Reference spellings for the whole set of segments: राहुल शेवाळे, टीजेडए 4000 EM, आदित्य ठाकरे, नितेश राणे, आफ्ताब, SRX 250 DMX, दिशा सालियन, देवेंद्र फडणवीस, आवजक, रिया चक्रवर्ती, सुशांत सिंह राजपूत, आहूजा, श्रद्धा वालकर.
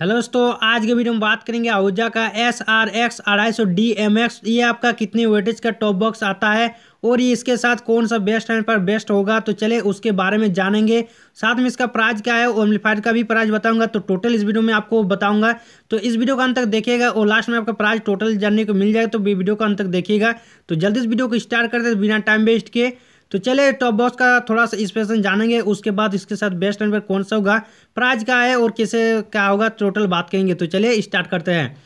Hello दोस्तों, आज के वीडियो में बात करेंगे आहूजा का SRX 250 DMX। ये आपका कितने वेटेज का टॉप बॉक्स आता है और ये इसके साथ कौन सा बेस्ट एंड पर बेस्ट होगा, तो चले उसके बारे में जानेंगे। साथ में इसका प्राइस क्या है और एम्पलीफायर का भी प्राइस बताऊंगा, तो टोटल इस वीडियो में आपको बताऊंगा। तो इस वीडियो का अंत तक देखिएगा और लास्ट में आपका प्राइस टोटल जानने को मिल जाएगा, तो वीडियो का अंत तक देखिएगा। तो जल्दी इस वीडियो को स्टार्ट करते हैं बिना टाइम वेस्ट किए। तो चले टॉप बॉक्स का थोड़ा सा स्पेशन जानेंगे, उसके बाद इसके साथ बेस्ट एंड पर कौन सा होगा, प्राइस क्या है और किसे क्या होगा, टोटल बात करेंगे। तो चले स्टार्ट करते हैं।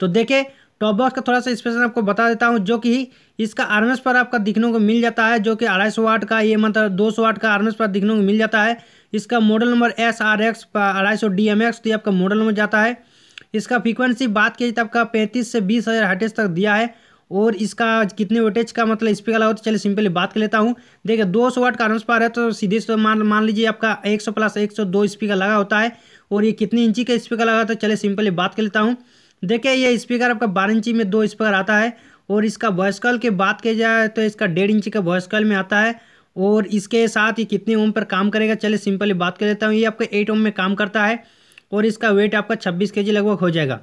तो देखिए टॉप बॉक्स का थोड़ा सा स्पेशन आपको बता देता हूं, जो कि इसका आरएमएस पर आपका दिखने को मिल जाता है, जो कि 250 वाट का, ये मतलब 200 वाट का आरएमएस पर दिखने को मिल जाता है। इसका मॉडल नंबर SRX 250 DMX, तो ये आपका मॉडल नंबर जाता है। इसका फ्रीक्वेंसी बात की तो आपका 35 से 20,000 हर्ट्ज तक दिया है। और इसका कितने वोल्टेज का मतलब स्पीकर लगा, तो चलिए सिंपली बात कर लेता हूँ। देखिए 200 वाट का आरएमएस पावर है, तो सीधे से मान लीजिए आपका 100 + 102 स्पीकर लगा होता है। और ये कितने इंची का स्पीकर लगा, तो चलिए सिंपली बात कर लेता हूँ। देखिए ये स्पीकर आपका 12 इंची में 2 स्पीकर आता है। और इसका वॉइस कॉल की बात की जाए तो इसका 1.5 इंची का वॉइस कॉल में आता है। और इसके साथ ये कितने ओम पर काम करेगा, चलिए सिंपली बात कर लेता हूँ। ये आपका 8 ओम में काम करता है और इसका वेट आपका 26 kg लगभग हो जाएगा।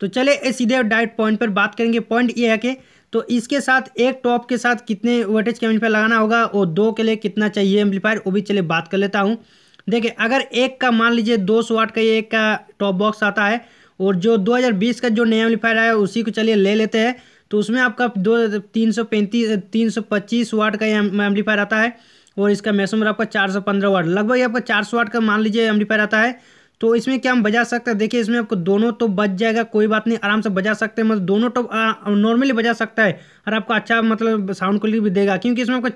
तो चले सीधे डायरेक्ट पॉइंट पर बात करेंगे। पॉइंट ये है कि तो इसके साथ एक टॉप के साथ कितने वोल्टेज के एम्पलीफायर लगाना होगा और 2 के लिए कितना चाहिए एम्पलीफायर, वो भी चले बात कर लेता हूँ। देखिए अगर एक का मान लीजिए 200 वाट का ये एक का टॉप बॉक्स आता है, और जो 2020 का जो नया एम्पलीफायर आया उसी को चलिए ले लेते हैं। तो उसमें आपका 325 वाट का एम्पलीफायर आता है। और इसका मैक्सिमम आपका 415 वाट, लगभग आपका 400 वाट का मान लीजिए एम्पलीफायर आता है। तो इसमें क्या हम बजा सकते हैं, देखिए इसमें आपको दोनों तो बज जाएगा, कोई बात नहीं, आराम से बजा सकते हैं। मतलब दोनों तो नॉर्मली बजा सकता है और आपको अच्छा मतलब साउंड क्वालिटी भी देगा, क्योंकि इसमें आपको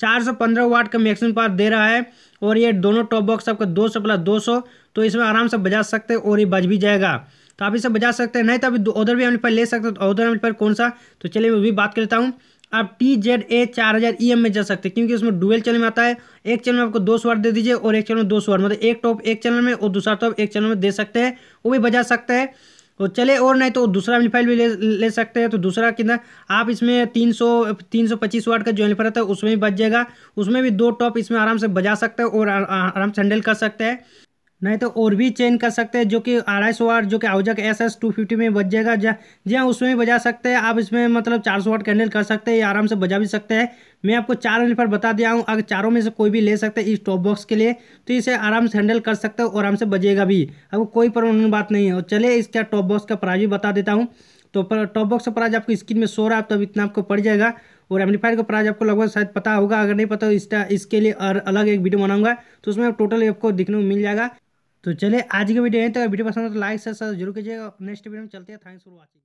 415 वाट का मैक्सिमम पावर दे रहा है। और ये दोनों टॉप बॉक्स आपका 200 + 200, तो इसमें आराम से बजा सकते हैं और ये बज भी जाएगा। तो आप इसे बजा सकते हैं, नहीं तो अभी उधर भी एम्पलीफायर ले सकते हो। तो उधर एम्पलीफायर कौन सा, तो चलिए मैं भी बात करता हूँ। आप टीजेडए 4000 EM में जा सकते हैं, क्योंकि उसमें डुअल चैनल में आता है। एक चैनल में आपको 200 वाट दे दीजिए और एक चैनल में 200 वाट, मतलब एक टॉप एक चैनल में और दूसरा टॉप एक चैनल में दे सकते हैं, वो भी बजा सकते हैं। तो चले और नहीं तो दूसरा एम्पलीफायर भी ले सकते हैं। तो दूसरा कितना आप इसमें 325 वाट का जो एम्पलीफायर आता है उसमें भी बज जाएगा, उसमें भी 2 टॉप इसमें आराम से बजा सकते हैं और आराम से हैंडल कर सकते हैं। नहीं तो और भी चेंज कर सकते हैं, जो कि 250 वाट जो कि आवजक SS 250 में बज जाएगा। जी हाँ, उसमें भी बजा सकते हैं आप। इसमें मतलब 400 वाट कैंडल कर सकते हैं, ये आराम से बजा भी सकते हैं। मैं आपको 4 एम्पलीफायर बता दिया हूँ, अगर चारों में से कोई भी ले सकते हैं इस टॉप बॉक्स के लिए, तो इसे आराम से हैंडल कर सकते हो और आराम से बजेगा भी, आपको कोई प्रॉब्लम बात नहीं है। और चले इसका टॉप बॉक्स का प्राइस भी बता देता हूँ। तो टॉप बॉक्स का प्राइस आपको स्क्रीन में शो रहा है, तब इतना आपको पड़ जाएगा। और एम्पलीफायर का प्राइस आपको लगभग शायद पता होगा, अगर नहीं पता इसके लिए अलग एक वीडियो बनाऊँगा, तो उसमें टोटल आपको दिखने को मिल जाएगा। तो चले आज की वीडियो है, तो वीडियो पसंद है तो लाइक शेयर जरूर कीजिएगा। नेक्स्ट वीडियो में चलते हैं। Thanks for watching.